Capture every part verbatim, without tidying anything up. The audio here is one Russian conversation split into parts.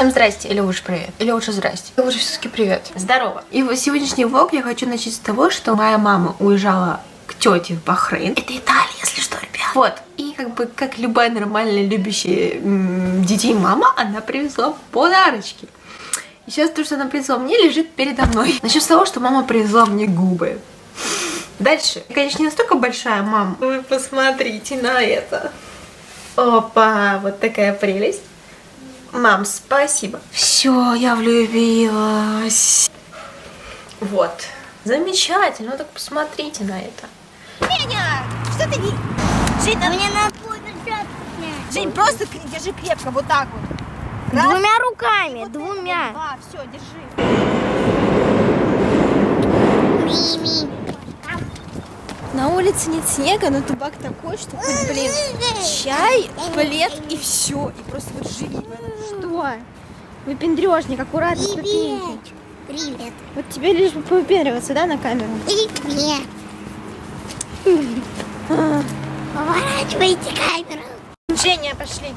Всем здрасте, или лучше привет, или лучше здрасте, или лучше все-таки привет. Здорово. И в сегодняшний влог я хочу начать с того, что моя мама уезжала к тете в Бахрейн. Это Италия, если что, ребят. Вот. И как бы, как любая нормальная, любящая детей мама, она привезла подарочки. И сейчас то, что она привезла мне, лежит передо мной. Начнем с того, что мама привезла мне губы. Дальше. Я, конечно, не настолько большая мама. Вы посмотрите на это. Опа, вот такая прелесть. Мам, спасибо. Все, я влюбилась. Вот. Замечательно, ну так посмотрите на это. Женя, что ты не... Жень, а мне надо держаться. Жень, просто держи крепко, вот так вот. Раз. Двумя руками, вот двумя. А, все, держи. На улице нет снега, но тубак такой, что хоть, блин, чай, плед и все. И просто вот живи. Что? Выпендрежник, аккуратно, ступеньки. Привет. Вот тебе лишь бы повыпендриваться, да, на камеру? Привет. Поворачивайте камеру. Женя, пошли.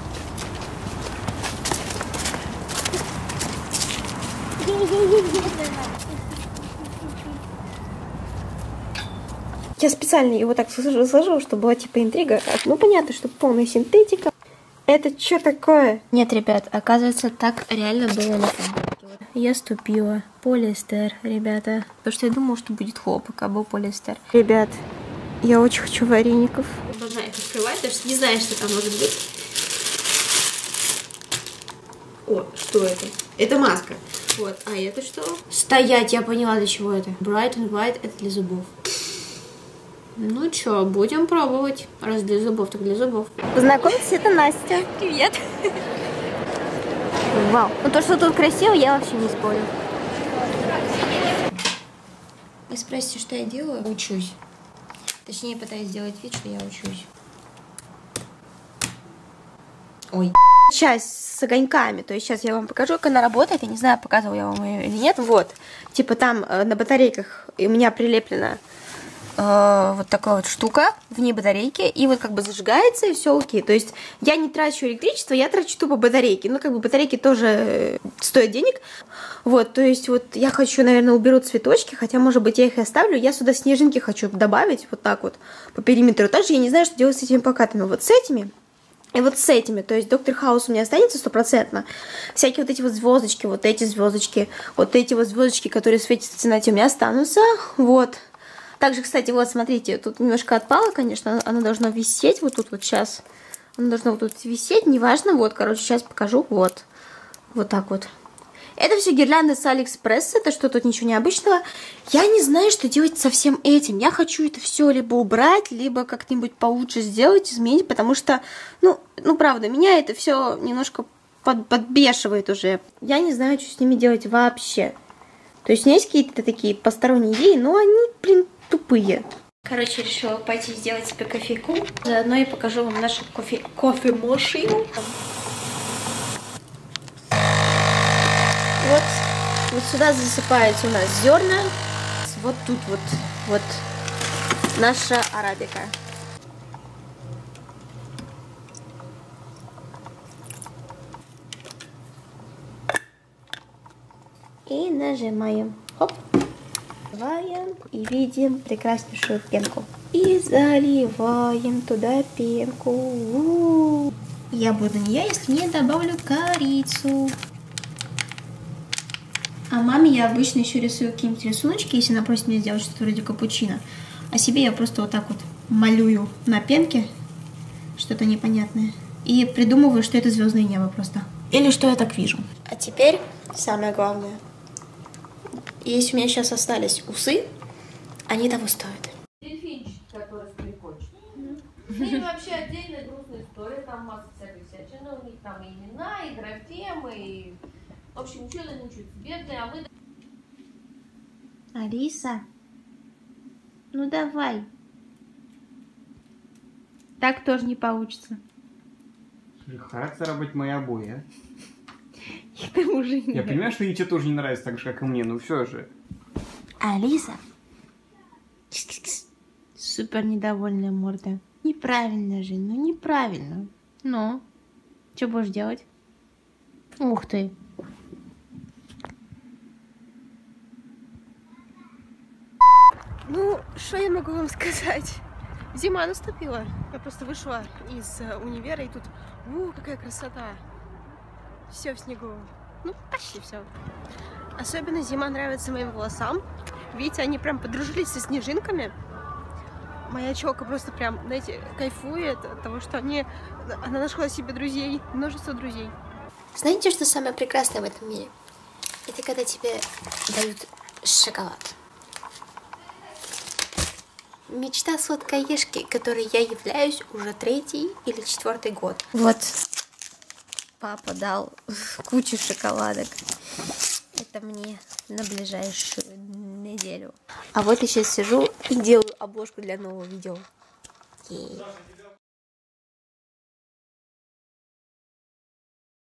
Я специально его так сложила, чтобы была типа интрига. Ну понятно, что полная синтетика. Это что такое? Нет, ребят, оказывается, так реально было на камере. Я ступила. Полиэстер, ребята. Потому что я думала, что будет хлопок, а был полиэстер. Ребят, я очень хочу вареников. Я должна их открывать, потому что не знаю, что там может быть. О, что это? Это маска. Вот, а это что? Стоять, я поняла, для чего это. Bright and white, это для зубов. Ну чё, будем пробовать. Раз для зубов, так для зубов. Познакомьтесь, это Настя. Привет. Вау. Ну то, что тут красиво, я вообще не спорю. Вы спросите, что я делаю? Учусь. Точнее, пытаюсь сделать вид, что я учусь. Ой. Часть с огоньками. То есть сейчас я вам покажу, как она работает. Я не знаю, показывала я вам ее или нет. Вот. Типа там на батарейках у меня прилеплена э, вот такая вот штука. В ней батарейки. И вот как бы зажигается, и все окей. То есть я не трачу электричество, я трачу тупо батарейки. Ну как бы батарейки тоже стоят денег. Вот. То есть вот я хочу, наверное, уберу цветочки. Хотя, может быть, я их и оставлю. Я сюда снежинки хочу добавить. Вот так вот по периметру. Также я не знаю, что делать с этими плакатами. Вот с этими. И вот с этими, то есть доктор Хаус у меня останется стопроцентно. Всякие вот эти вот звездочки, вот эти звездочки, вот эти вот звездочки, которые светятся в темноте, у меня останутся. Вот. Также, кстати, вот смотрите, тут немножко отпало, конечно, оно должно висеть вот тут вот сейчас. Оно должно вот тут висеть, неважно. Вот, короче, сейчас покажу. Вот. Вот так вот. Это все гирлянды с Алиэкспресс, это что, тут ничего необычного. Я не знаю, что делать со всем этим. Я хочу это все либо убрать, либо как-нибудь получше сделать, изменить, потому что, ну, ну правда, меня это все немножко под, подбешивает уже. Я не знаю, что с ними делать вообще. То есть у меня есть какие-то такие посторонние идеи, но они, блин, тупые. Короче, решила пойти сделать себе кофейку. Заодно я покажу вам нашу кофе... кофемашину. Вот, вот сюда засыпается у нас зерна. Вот тут вот, вот наша арабика. И нажимаем. Хоп. Заливаем и видим прекраснейшую пенку. И заливаем туда пенку. У-у-у. Я буду не я, если не добавлю корицу. А маме я обычно еще рисую какие-нибудь рисуночки, если она просит меня сделать что-то вроде капучино. А себе я просто вот так вот малюю на пенке что-то непонятное. И придумываю, что это звездное небо просто. Или что я так вижу. А теперь самое главное. Если у меня сейчас остались усы, они того стоят. Дельфинчик, который стрекочет. С ними вообще отдельная грустная история. Там масса всякой всячины. У них там и имена, и графемы, и... В общем, ничего не учат. Бедные, а мы... Алиса, ну давай. Так тоже не получится. Характер работать моя обои, а? К тому же нет. Я понимаю, что ей тебе тоже не нравится так же, как и мне, но все же. Алиса. Супер недовольная морда. Неправильно, Жень, ну неправильно. Ну, что будешь делать? Ух ты. что я могу вам сказать? Зима наступила. Я просто вышла из универа, и тут, у, какая красота. Все в снегу. Ну, почти все. Особенно зима нравится моим волосам. Видите, они прям подружились со снежинками. Моя челка просто прям, знаете, кайфует от того, что они... она нашла себе друзей, множество друзей. Знаете, что самое прекрасное в этом мире? Это когда тебе дают шоколад. Мечта сладкоежки, которой я являюсь уже третий или четвертый год. Вот. Папа дал кучу шоколадок. Это мне на ближайшую неделю. А вот я сейчас сижу и делаю обложку для нового видео. Е-е.